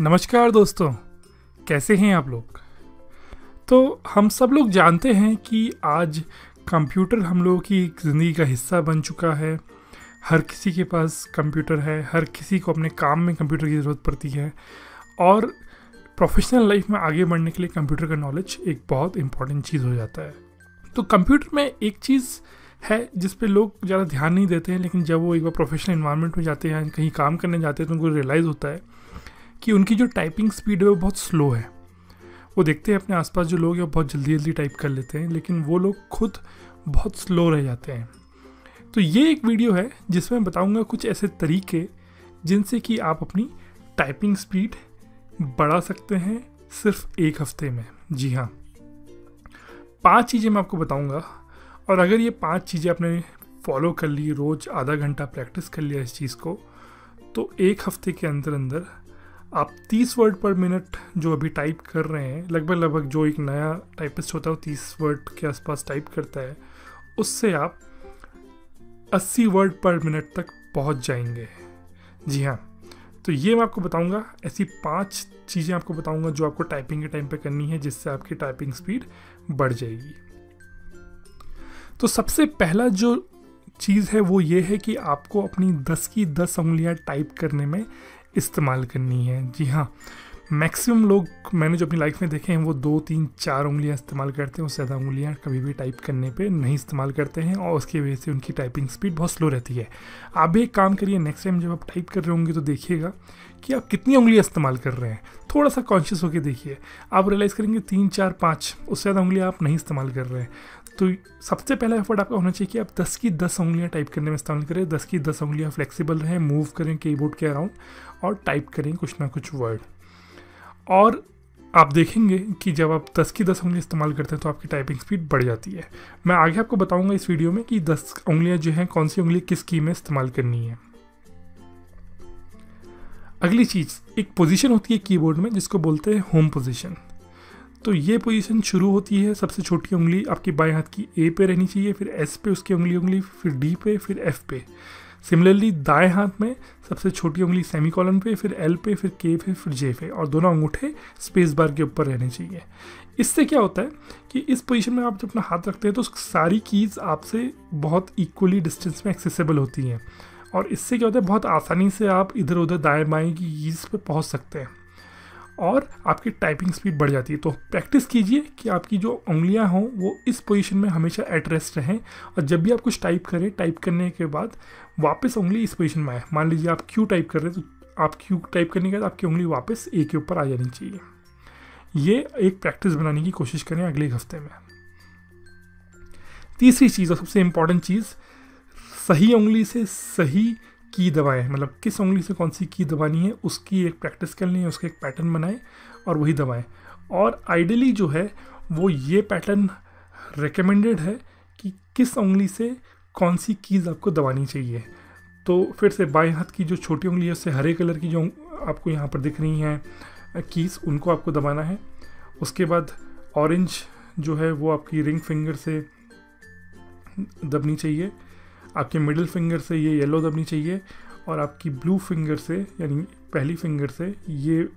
नमस्कार दोस्तों, कैसे हैं आप लोग। तो हम सब लोग जानते हैं कि आज कंप्यूटर हम लोगों की ज़िंदगी का हिस्सा बन चुका है। हर किसी के पास कंप्यूटर है, हर किसी को अपने काम में कंप्यूटर की ज़रूरत पड़ती है और प्रोफेशनल लाइफ में आगे बढ़ने के लिए कंप्यूटर का नॉलेज एक बहुत इंपॉर्टेंट चीज़ हो जाता है। तो कंप्यूटर में एक चीज़ है जिस पे लोग ज़्यादा ध्यान नहीं देते हैं, लेकिन जब वो एक बार प्रोफेशनल इन्वायरमेंट में जाते हैं, कहीं काम करने जाते हैं, तो उनको रियलाइज़ होता है कि उनकी जो टाइपिंग स्पीड है वो बहुत स्लो है। वो देखते हैं अपने आसपास जो लोग हैं बहुत जल्दी जल्दी टाइप कर लेते हैं, लेकिन वो लोग खुद बहुत स्लो रह जाते हैं। तो ये एक वीडियो है जिसमें बताऊँगा कुछ ऐसे तरीके जिनसे कि आप अपनी टाइपिंग स्पीड बढ़ा सकते हैं सिर्फ एक हफ्ते में। जी हाँ, 5 चीज़ें मैं आपको बताऊँगा और अगर ये 5 चीज़ें आपने फॉलो कर ली, रोज़ आधा घंटा प्रैक्टिस कर लिया इस चीज़ को, तो एक हफ्ते के अंदर अंदर आप 30 वर्ड पर मिनट जो अभी टाइप कर रहे हैं, लगभग जो एक नया टाइपिस्ट होता है वो 30 वर्ड के आसपास टाइप करता है, उससे आप 80 वर्ड पर मिनट तक पहुंच जाएंगे। जी हाँ, तो ये मैं आपको बताऊँगा, ऐसी 5 चीज़ें आपको बताऊँगा जो आपको टाइपिंग के टाइम पर करनी है जिससे आपकी टाइपिंग स्पीड बढ़ जाएगी। तो सबसे पहला जो चीज़ है वो ये है कि आपको अपनी 10 की 10 उंगलियां टाइप करने में इस्तेमाल करनी है। जी हाँ, मैक्सिमम लोग मैंने जो अपनी लाइफ में देखे हैं वो 2, 3, 4 उंगलियां इस्तेमाल करते हैं। उससे ज़्यादा उंगलियां कभी भी टाइप करने पे नहीं इस्तेमाल करते हैं और उसकी वजह से उनकी टाइपिंग स्पीड बहुत स्लो रहती है। आप भी एक काम करिए, नेक्स्ट टाइम जब आप टाइप कर रहे होंगे तो देखिएगा कि आप कितनी उंगलियां इस्तेमाल कर रहे हैं। थोड़ा सा कॉन्शियस होकर देखिए, आप रियलाइज़ करेंगे 3, 4, 5, उससे ज़्यादा उंगलियाँ आप नहीं इस्तेमाल कर रहे हैं। तो सबसे पहला एफर्ट आपका होना चाहिए कि आप 10 की 10 उंगलियां टाइप करने में इस्तेमाल करें। 10 की 10 उंगलियां फ्लेक्सिबल रहें, मूव करें कीबोर्ड के अराउंड और टाइप करें कुछ ना कुछ वर्ड। और आप देखेंगे कि जब आप 10 की 10 उंगलियां इस्तेमाल करते हैं तो आपकी टाइपिंग स्पीड बढ़ जाती है। मैं आगे आपको बताऊँगा इस वीडियो में कि 10 उंगलियाँ जो हैं, कौन सी उंगली किस की में इस्तेमाल करनी है। अगली चीज़, एक पोजीशन होती है कीबोर्ड में जिसको बोलते हैं होम पोजीशन। तो ये पोजीशन शुरू होती है, सबसे छोटी उंगली आपकी बाएं हाथ की ए पे रहनी चाहिए, फिर एस पे उसकी उंगली, फिर डी पे, फिर एफ पे। सिमिलरली दाएं हाथ में सबसे छोटी उंगली सेमीकोलन पे, फिर एल पे, फिर के पे, फिर जे पे, और दोनों अंगूठे स्पेस बार के ऊपर रहने चाहिए। इससे क्या होता है कि इस पोजीशन में आप जब अपना हाथ रखते हैं तो सारी कीज़ आपसे बहुत इक्वली डिस्टेंस में एक्सेसिबल होती हैं और इससे क्या होता है, बहुत आसानी से आप इधर उधर दाएँ बाएँ की कीज़ पर पहुँच सकते हैं और आपकी टाइपिंग स्पीड बढ़ जाती है। तो प्रैक्टिस कीजिए कि आपकी जो उंगलियां हों वो इस पोजीशन में हमेशा एट रेस्ट रहें और जब भी आप कुछ टाइप करें, टाइप करने के बाद वापस उंगली इस पोजीशन में आए। मान लीजिए आप क्यू टाइप कर रहे हैं तो आप क्यू टाइप करने के बाद आपकी उंगली वापस ए के ऊपर आ जानी चाहिए। ये एक प्रैक्टिस बनाने की कोशिश करें अगले हफ्ते में। तीसरी चीज़ और सबसे इम्पॉर्टेंट चीज़, सही उंगली से सही की दबाएं, मतलब किस उंगली से कौन सी की दबानी है उसकी एक प्रैक्टिस कर लें, उसका एक पैटर्न बनाएं और वही दबाएं। और आइडियली जो है वो ये पैटर्न रिकमेंडेड है कि किस उंगली से कौन सी कीज़ आपको दबानी चाहिए। तो फिर से बाएं हाथ की जो छोटी उंगली है उससे हरे कलर की जो आपको यहाँ पर दिख रही हैं कीज़, उनको आपको दबाना है। उसके बाद ऑरेंज जो है वो आपकी रिंग फिंगर से दबनी चाहिए, आपके मिडिल फिंगर से ये येलो दबनी चाहिए और आपकी ब्लू फिंगर से यानी पहली फिंगर से ये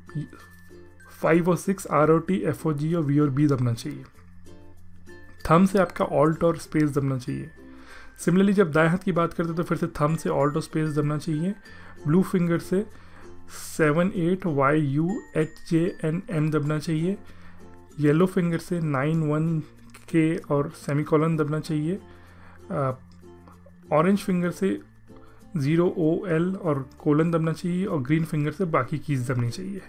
5 और 6 R और T, F और G और V और B दबना चाहिए। थंब से आपका ऑल्ट और स्पेस दबना चाहिए। सिमिलरली जब दाएं हाथ की बात करते हैं तो फिर से थंब से ऑल्ट और स्पेस दबना चाहिए। ब्लू फिंगर से 7, 8, Y, U, H, J, N, M दबना चाहिए। येलो फिंगर से 9, 1, K और सेमीकोलन दबना चाहिए। ऑरेंज फिंगर से 0, O, L और कोलन दबना चाहिए और ग्रीन फिंगर से बाकी कीज़ दबनी चाहिए।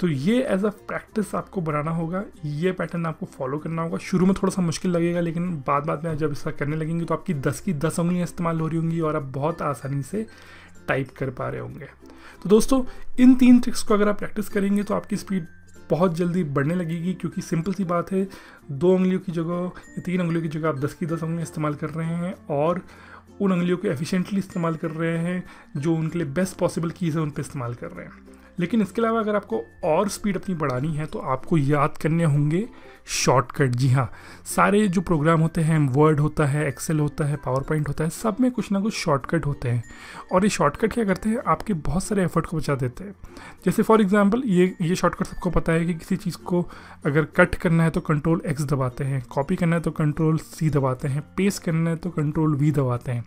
तो ये एज अ प्रैक्टिस आपको बनाना होगा, ये पैटर्न आपको फॉलो करना होगा। शुरू में थोड़ा सा मुश्किल लगेगा लेकिन बाद में आप जब इसका करने लगेंगे तो आपकी 10 की 10 उंगलियाँ इस्तेमाल हो रही होंगी और आप बहुत आसानी से टाइप कर पा रहे होंगे। तो दोस्तों, इन 3 ट्रिक्स को अगर आप प्रैक्टिस करेंगे तो आपकी स्पीड बहुत जल्दी बढ़ने लगेगी, क्योंकि सिंपल सी बात है, 2 उंगलियों की जगह या 3 उंगलियों की जगह आप 10 की 10 उंगलियाँ इस्तेमाल कर रहे हैं और उन उंगलियों को एफिशिएंटली इस्तेमाल कर रहे हैं जो उनके लिए बेस्ट पॉसिबल कीज़ है, उन पर इस्तेमाल कर रहे हैं। लेकिन इसके अलावा अगर आपको और स्पीड अपनी बढ़ानी है तो आपको याद करने होंगे शॉर्टकट। जी हाँ, सारे जो प्रोग्राम होते हैं, वर्ड होता है, एक्सेल होता है, पावर पॉइंट होता है, सब में कुछ ना कुछ शॉर्टकट होते हैं। और ये शॉर्टकट क्या करते हैं, आपके बहुत सारे एफर्ट को बचा देते हैं। जैसे फॉर एग्जांपल ये शॉर्टकट सबको पता है कि किसी चीज़ को अगर कट करना है तो Ctrl X दबाते हैं, कॉपी करना है तो Ctrl C दबाते हैं, पेस्ट करना है तो Ctrl V दबाते हैं।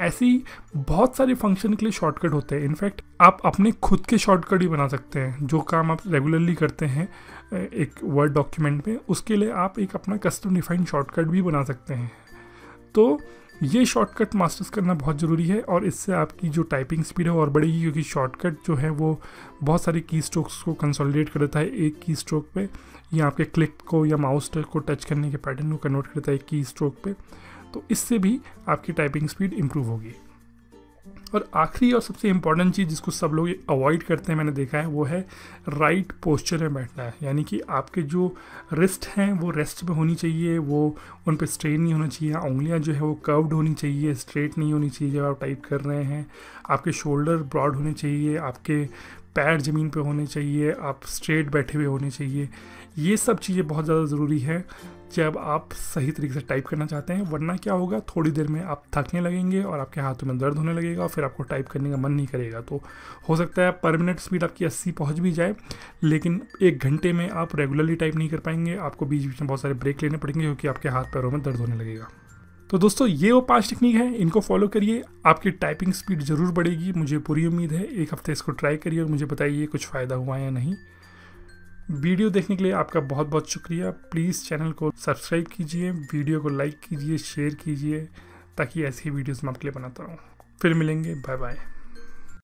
ऐसे ही बहुत सारे फंक्शन के लिए शॉर्टकट होते हैं। इनफैक्ट आप अपने खुद के शॉर्टकट ही बना सकते हैं। जो काम आप रेगुलरली करते हैं एक वर्ड डॉक्यूमेंट में, उसके लिए आप एक अपना कस्टम डिफाइंड शॉर्टकट भी बना सकते हैं। तो ये शॉर्टकट मास्टर्स करना बहुत ज़रूरी है और इससे आपकी जो टाइपिंग स्पीड है और बढ़ेगी, क्योंकि शॉर्टकट जो है वो बहुत सारे की स्ट्रोक्स को कंसोलिडेट कर देता है एक की स्ट्रोक पे, या आपके क्लिक को या माउस को टच करने के पैटर्न को कन्वर्ट करता है एक की स्ट्रोक पे। तो इससे भी आपकी टाइपिंग स्पीड इम्प्रूव होगी। और आखिरी और सबसे इम्पॉर्टेंट चीज़ जिसको सब लोग अवॉइड करते हैं, मैंने देखा है, वो है राइट पोस्चर में बैठना है। यानी कि आपके जो रिस्ट हैं वो रेस्ट पे होनी चाहिए, वो उन पे स्ट्रेन नहीं होना चाहिए। उंगलियां जो है वो कर्व्ड होनी चाहिए, स्ट्रेट नहीं होनी चाहिए जब आप टाइप कर रहे हैं। आपके शोल्डर ब्रॉड होने चाहिए, आपके पैर ज़मीन पे होने चाहिए, आप स्ट्रेट बैठे हुए होने चाहिए। ये सब चीज़ें बहुत ज़्यादा ज़रूरी है जब आप सही तरीके से टाइप करना चाहते हैं। वरना क्या होगा, थोड़ी देर में आप थकने लगेंगे और आपके हाथों में दर्द होने लगेगा और फिर आपको टाइप करने का मन नहीं करेगा। तो हो सकता है पर मिनट स्पीड आपकी 80 पहुंच भी जाए, लेकिन एक घंटे में आप रेगुलरली टाइप नहीं कर पाएंगे। आपको बीच बीच में बहुत सारे ब्रेक लेने पड़ेंगे क्योंकि आपके हाथ पैरों में दर्द होने लगेगा। तो दोस्तों, ये वो 5 टेक्निक है, इनको फॉलो करिए, आपकी टाइपिंग स्पीड ज़रूर बढ़ेगी। मुझे पूरी उम्मीद है। एक हफ्ते इसको ट्राई करिए और मुझे बताइए कुछ फ़ायदा हुआ या नहीं। वीडियो देखने के लिए आपका बहुत बहुत शुक्रिया। प्लीज़ चैनल को सब्सक्राइब कीजिए, वीडियो को लाइक कीजिए, शेयर कीजिए, ताकि ऐसी वीडियोज़ मैं आपके लिए बनाता रहूँ। फिर मिलेंगे, बाय बाय।